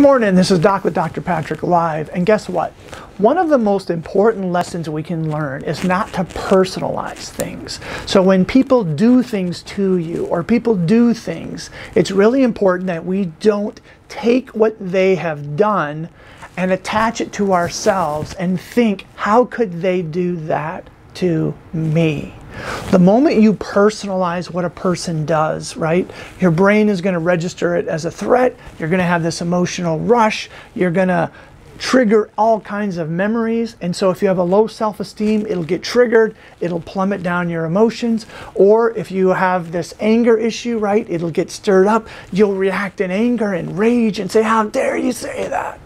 Morning, this is Doc with Dr. Patrick Live, and guess what? One of the most important lessons we can learn is not to personalize things. So when people do things to you or people do things, it's really important that we don't take what they have done and attach it to ourselves and think, how could they do that to me? The moment you personalize what a person does, right, your brain is going to register it as a threat. You're going to have this emotional rush. You're going to trigger all kinds of memories. And so if you have a low self-esteem, it'll get triggered. It'll plummet down your emotions. Or if you have this anger issue, right, it'll get stirred up. You'll react in anger and rage and say, how dare you say that?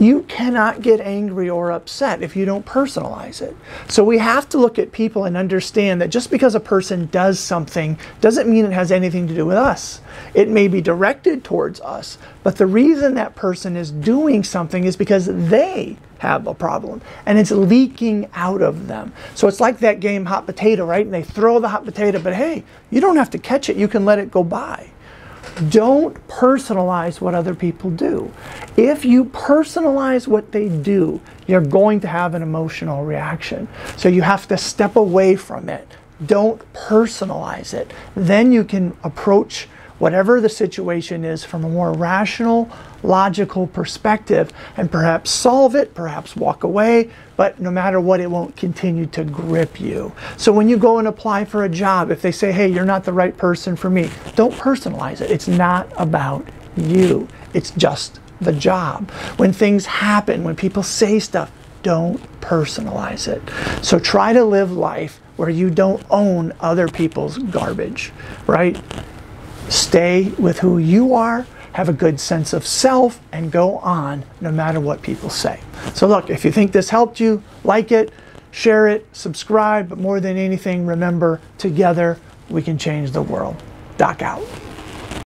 You cannot get angry or upset if you don't personalize it. So we have to look at people and understand that just because a person does something doesn't mean it has anything to do with us. It may be directed towards us, but the reason that person is doing something is because they have a problem and it's leaking out of them. So it's like that game hot potato, right? And they throw the hot potato, but hey, you don't have to catch it. You can let it go by. Don't personalize what other people do. If you personalize what they do, you're going to have an emotional reaction. So you have to step away from it. Don't personalize it. Then you can approach whatever the situation is from a more rational, logical perspective and perhaps solve it, perhaps walk away, but no matter what, it won't continue to grip you. So when you go and apply for a job, if they say, hey, you're not the right person for me, don't personalize it. It's not about you. It's just the job. When things happen, when people say stuff, don't personalize it. So try to live life where you don't own other people's garbage, right? Stay with who you are, have a good sense of self, and go on no matter what people say. So look, if you think this helped you, like it, share it, subscribe, but more than anything, remember, together we can change the world. Doc out.